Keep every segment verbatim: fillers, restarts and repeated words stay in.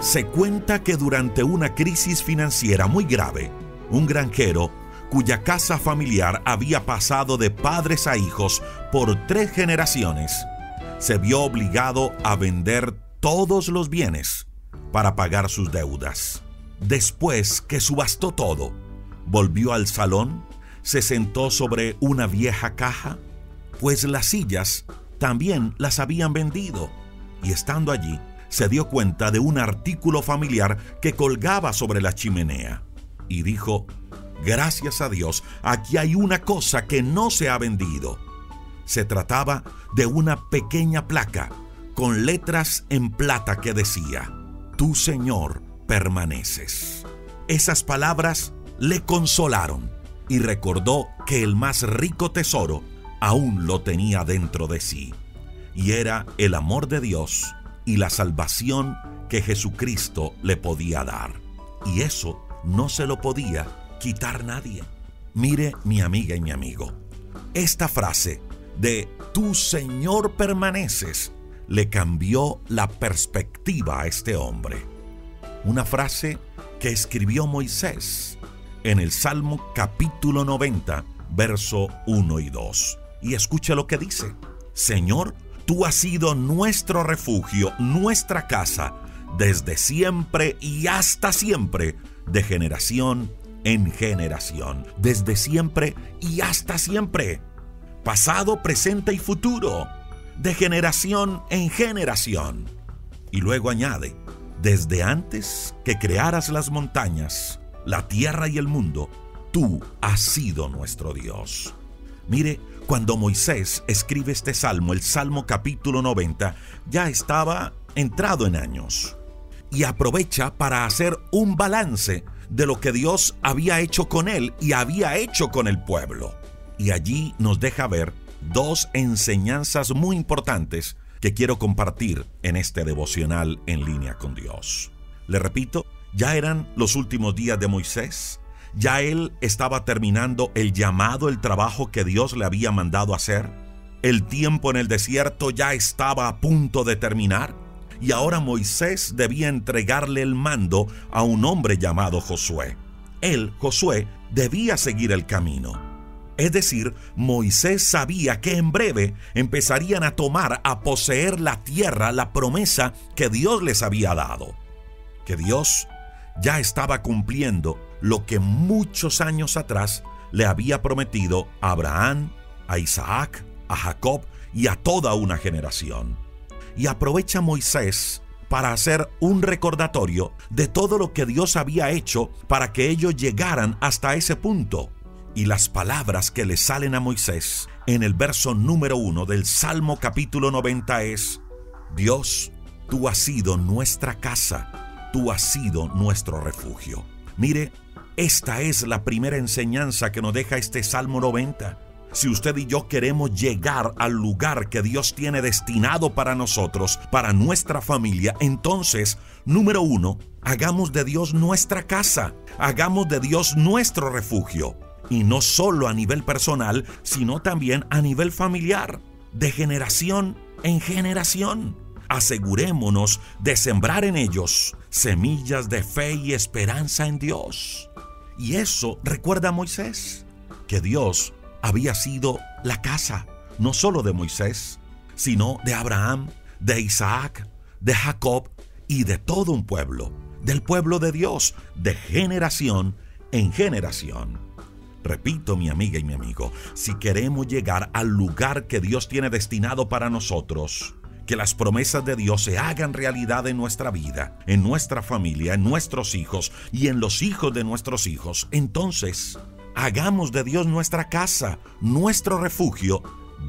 Se cuenta que durante una crisis financiera muy grave, un granjero cuya casa familiar había pasado de padres a hijos por tres generaciones, se vio obligado a vender todos los bienes para pagar sus deudas. Después que subastó todo, volvió al salón, se sentó sobre una vieja caja, pues las sillas también las habían vendido, y estando allí, se dio cuenta de un artículo familiar que colgaba sobre la chimenea, y dijo: «Gracias a Dios, aquí hay una cosa que no se ha vendido». Se trataba de una pequeña placa con letras en plata que decía: «Tu Señor permaneces». Esas palabras le consolaron y recordó que el más rico tesoro aún lo tenía dentro de sí, y era el amor de Dios y la salvación que Jesucristo le podía dar. Y eso no se lo podía quitar nadie. Mire, mi amiga y mi amigo, esta frase de «Tu Señor permaneces» le cambió la perspectiva a este hombre. Una frase que escribió Moisés en el Salmo capítulo noventa, verso uno y dos. Y escucha lo que dice: «Señor, tú has sido nuestro refugio, nuestra casa, desde siempre y hasta siempre, de generación en generación». Desde siempre y hasta siempre. Pasado, presente y futuro. De generación en generación. Y luego añade: «Desde antes que crearas las montañas, la tierra y el mundo, tú has sido nuestro Dios». Mire, cuando Moisés escribe este salmo, el Salmo capítulo noventa, ya estaba entrado en años, y aprovecha para hacer un balance de lo que Dios había hecho con él y había hecho con el pueblo. Y allí nos deja ver dos enseñanzas muy importantes que quiero compartir en este devocional En Línea con Dios. Le repito, ya eran los últimos días de Moisés. Ya él estaba terminando el llamado, el trabajo que Dios le había mandado hacer. El tiempo en el desierto ya estaba a punto de terminar, y ahora Moisés debía entregarle el mando a un hombre llamado Josué. Él, Josué, debía seguir el camino. Es decir, Moisés sabía que en breve empezarían a tomar, a poseer la tierra, la promesa que Dios les había dado. Que Dios ya estaba cumpliendo lo que muchos años atrás le había prometido a Abraham, a Isaac, a Jacob y a toda una generación. Y aprovecha Moisés para hacer un recordatorio de todo lo que Dios había hecho para que ellos llegaran hasta ese punto. Y las palabras que le salen a Moisés en el verso número uno del Salmo capítulo noventa es: «Dios, tú has sido nuestra casa, tú has sido nuestro refugio». Mire, esta es la primera enseñanza que nos deja este Salmo noventa. Si usted y yo queremos llegar al lugar que Dios tiene destinado para nosotros, para nuestra familia, entonces, número uno, hagamos de Dios nuestra casa, hagamos de Dios nuestro refugio. Y no solo a nivel personal, sino también a nivel familiar, de generación en generación. Asegurémonos de sembrar en ellos semillas de fe y esperanza en Dios. Y eso recuerda a Moisés, que Dios había sido la casa, no solo de Moisés, sino de Abraham, de Isaac, de Jacob y de todo un pueblo, del pueblo de Dios, de generación en generación. Repito, mi amiga y mi amigo, si queremos llegar al lugar que Dios tiene destinado para nosotros, que las promesas de Dios se hagan realidad en nuestra vida, en nuestra familia, en nuestros hijos y en los hijos de nuestros hijos, entonces, hagamos de Dios nuestra casa, nuestro refugio,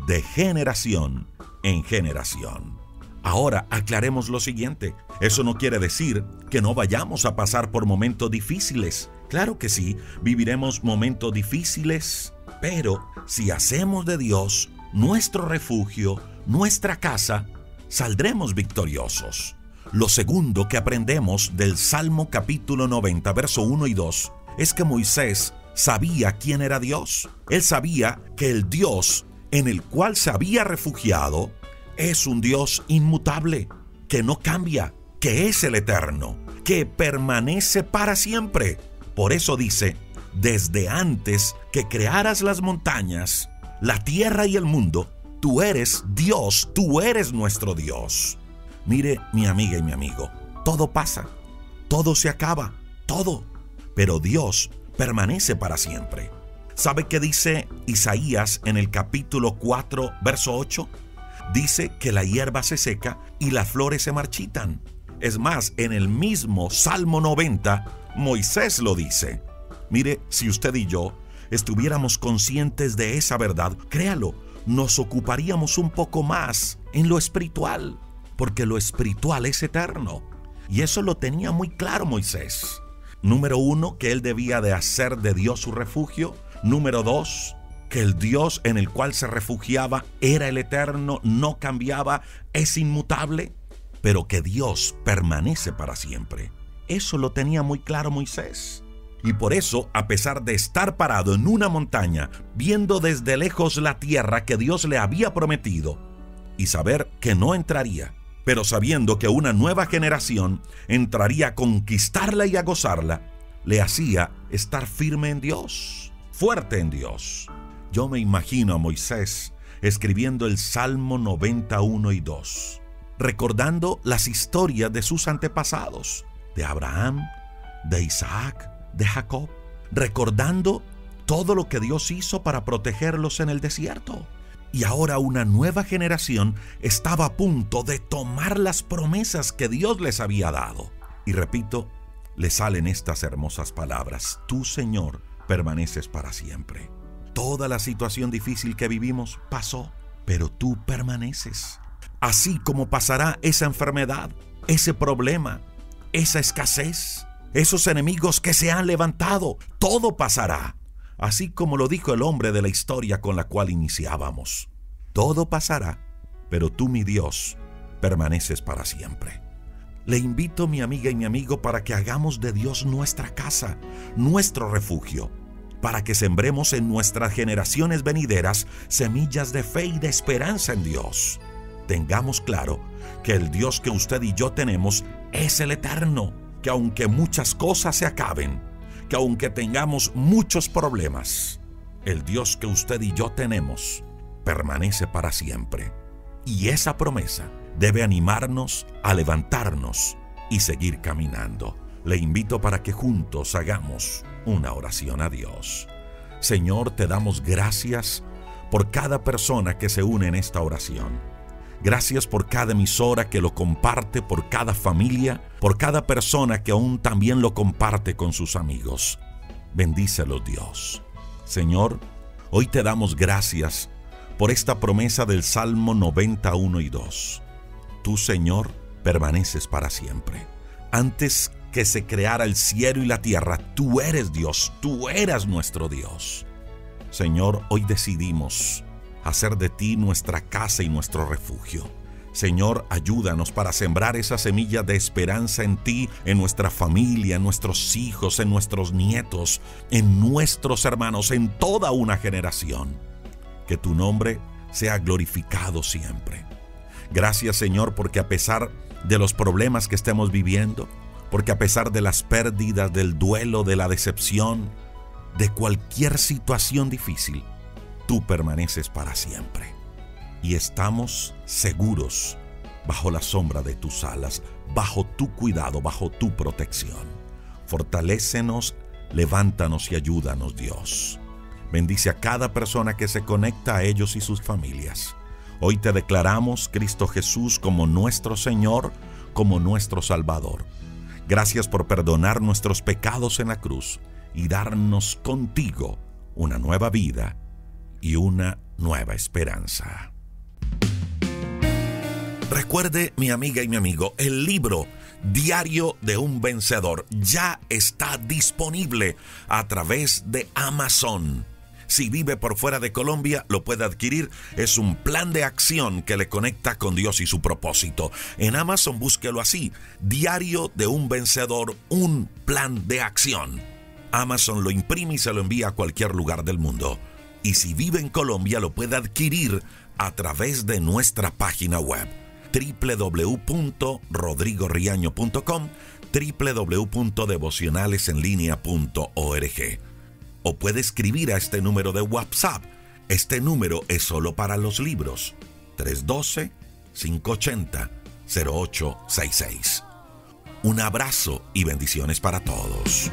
de generación en generación. Ahora aclaremos lo siguiente. Eso no quiere decir que no vayamos a pasar por momentos difíciles. Claro que sí, viviremos momentos difíciles, pero si hacemos de Dios nuestro refugio, nuestra casa, saldremos victoriosos. Lo segundo que aprendemos del Salmo capítulo noventa, verso uno y dos, es que Moisés sabía quién era Dios. Él sabía que el Dios en el cual se había refugiado es un Dios inmutable, que no cambia, que es el eterno, que permanece para siempre. Por eso dice, desde antes que crearas las montañas, la tierra y el mundo, tú eres Dios, tú eres nuestro Dios. Mire, mi amiga y mi amigo, todo pasa, todo se acaba, todo. Pero Dios permanece para siempre. ¿Sabe qué dice Isaías en el capítulo cuatro, verso ocho? Dice que la hierba se seca y las flores se marchitan. Es más, en el mismo Salmo noventa, Moisés lo dice. Mire, si usted y yo estuviéramos conscientes de esa verdad, créalo, nos ocuparíamos un poco más en lo espiritual, porque lo espiritual es eterno. Y eso lo tenía muy claro Moisés. Número uno, que él debía de hacer de Dios su refugio. Número dos, que el Dios en el cual se refugiaba era el eterno, no cambiaba, es inmutable, pero que Dios permanece para siempre. Eso lo tenía muy claro Moisés. Y por eso, a pesar de estar parado en una montaña, viendo desde lejos la tierra que Dios le había prometido, y saber que no entraría, pero sabiendo que una nueva generación entraría a conquistarla y a gozarla, le hacía estar firme en Dios, fuerte en Dios. Yo me imagino a Moisés escribiendo el Salmo noventa y uno y dos, recordando las historias de sus antepasados, de Abraham, de Isaac, de Jacob, recordando todo lo que Dios hizo para protegerlos en el desierto. Y ahora una nueva generación estaba a punto de tomar las promesas que Dios les había dado. Y repito, le salen estas hermosas palabras: tú, Señor, permaneces para siempre. Toda la situación difícil que vivimos pasó, pero tú permaneces. Así como pasará esa enfermedad, ese problema, esa escasez, esos enemigos que se han levantado, todo pasará. Así como lo dijo el hombre de la historia con la cual iniciábamos. Todo pasará, pero tú, mi Dios, permaneces para siempre. Le invito, mi amiga y mi amigo, para que hagamos de Dios nuestra casa, nuestro refugio, para que sembremos en nuestras generaciones venideras semillas de fe y de esperanza en Dios. Tengamos claro que el Dios que usted y yo tenemos es el eterno, que aunque muchas cosas se acaben, que aunque tengamos muchos problemas, el Dios que usted y yo tenemos permanece para siempre. Y esa promesa debe animarnos a levantarnos y seguir caminando. Le invito para que juntos hagamos una oración a Dios. Señor, te damos gracias por cada persona que se une en esta oración. Gracias por cada emisora que lo comparte, por cada familia, por cada persona que aún también lo comparte con sus amigos. Bendícelos, Dios. Señor, hoy te damos gracias por esta promesa del Salmo noventa y uno y dos. Tú, Señor, permaneces para siempre. Antes que se creara el cielo y la tierra, tú eres Dios, tú eras nuestro Dios. Señor, hoy decidimos hacer de ti nuestra casa y nuestro refugio. Señor, ayúdanos para sembrar esa semilla de esperanza en ti, en nuestra familia, en nuestros hijos, en nuestros nietos, en nuestros hermanos, en toda una generación. Que tu nombre sea glorificado siempre. Gracias, Señor, porque a pesar de los problemas que estemos viviendo, porque a pesar de las pérdidas, del duelo, de la decepción, de cualquier situación difícil, tú permaneces para siempre y estamos seguros bajo la sombra de tus alas, bajo tu cuidado, bajo tu protección. Fortalécenos, levántanos y ayúdanos, Dios. Bendice a cada persona que se conecta a ellos y sus familias. Hoy te declaramos, Cristo Jesús, como nuestro Señor, como nuestro Salvador. Gracias por perdonar nuestros pecados en la cruz y darnos contigo una nueva vida y una nueva esperanza. Recuerde, mi amiga y mi amigo, el libro Diario de un Vencedor ya está disponible a través de Amazon. Si vive por fuera de Colombia, lo puede adquirir. Es un plan de acción que le conecta con Dios y su propósito. En Amazon búsquelo así: Diario de un Vencedor, un plan de acción. Amazon lo imprime y se lo envía a cualquier lugar del mundo. Y si vive en Colombia, lo puede adquirir a través de nuestra página web. doble u doble u doble u punto rodrigo riaño punto com, doble u doble u doble u punto devocionales en línea punto org. O puede escribir a este número de WhatsApp. Este número es solo para los libros. tres uno dos, cinco ocho cero, cero ocho seis seis. Un abrazo y bendiciones para todos.